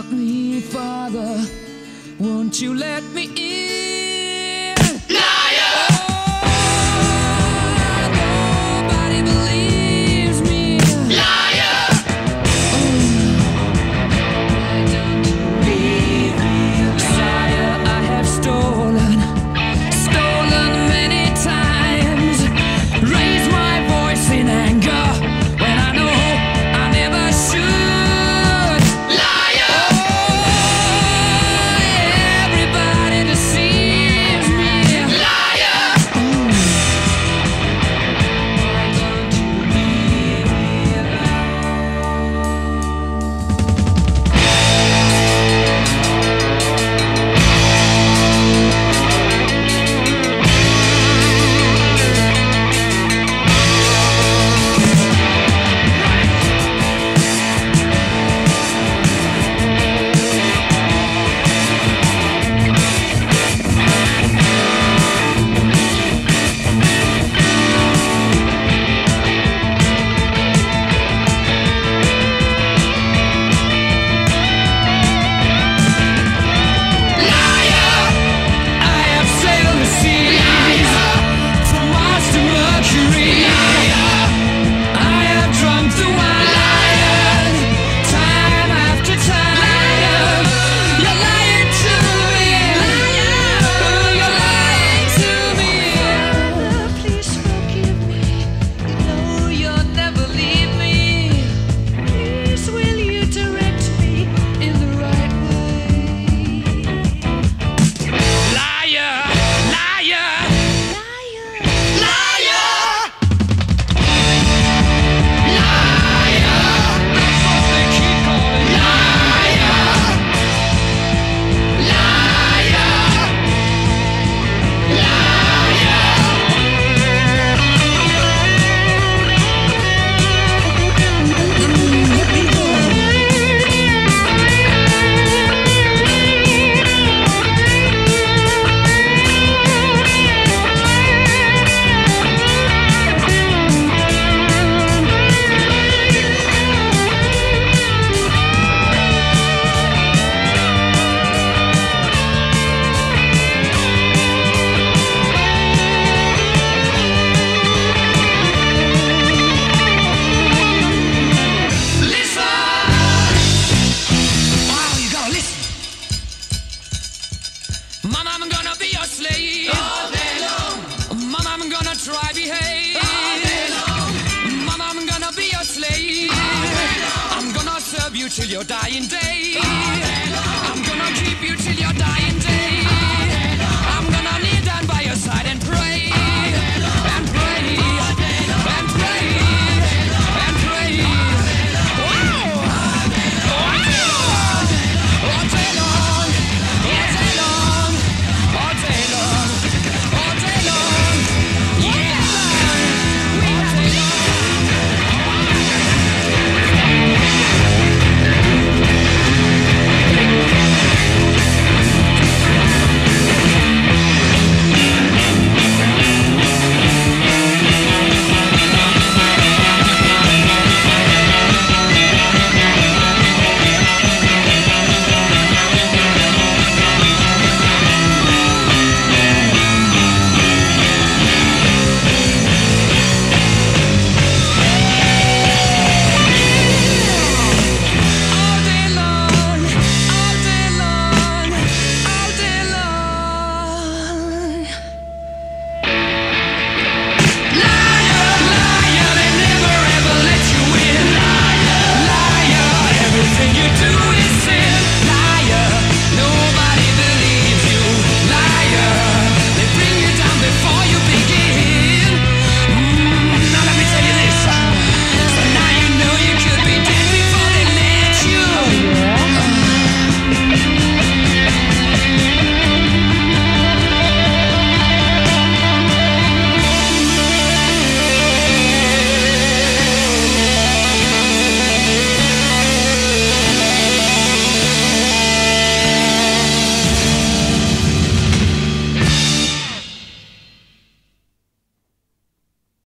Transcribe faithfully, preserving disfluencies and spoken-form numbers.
want me, Father? Won't you let me in? Liar! Oh, nobody believes me. Liar! Oh, don't believe me, Messiah. I have stolen, stolen many times. Raise my voice in anger when I know I never should. Liar! Oh, everybody deceives me. Liar! Why don't you leave me alone? Mama, I'm gonna be your slave all day long. Mama, I'm gonna try behave all day long. Mama, I'm gonna be your slave all day long. I'm gonna serve you till your dying day all day long. I'm gonna keep you till your dying day.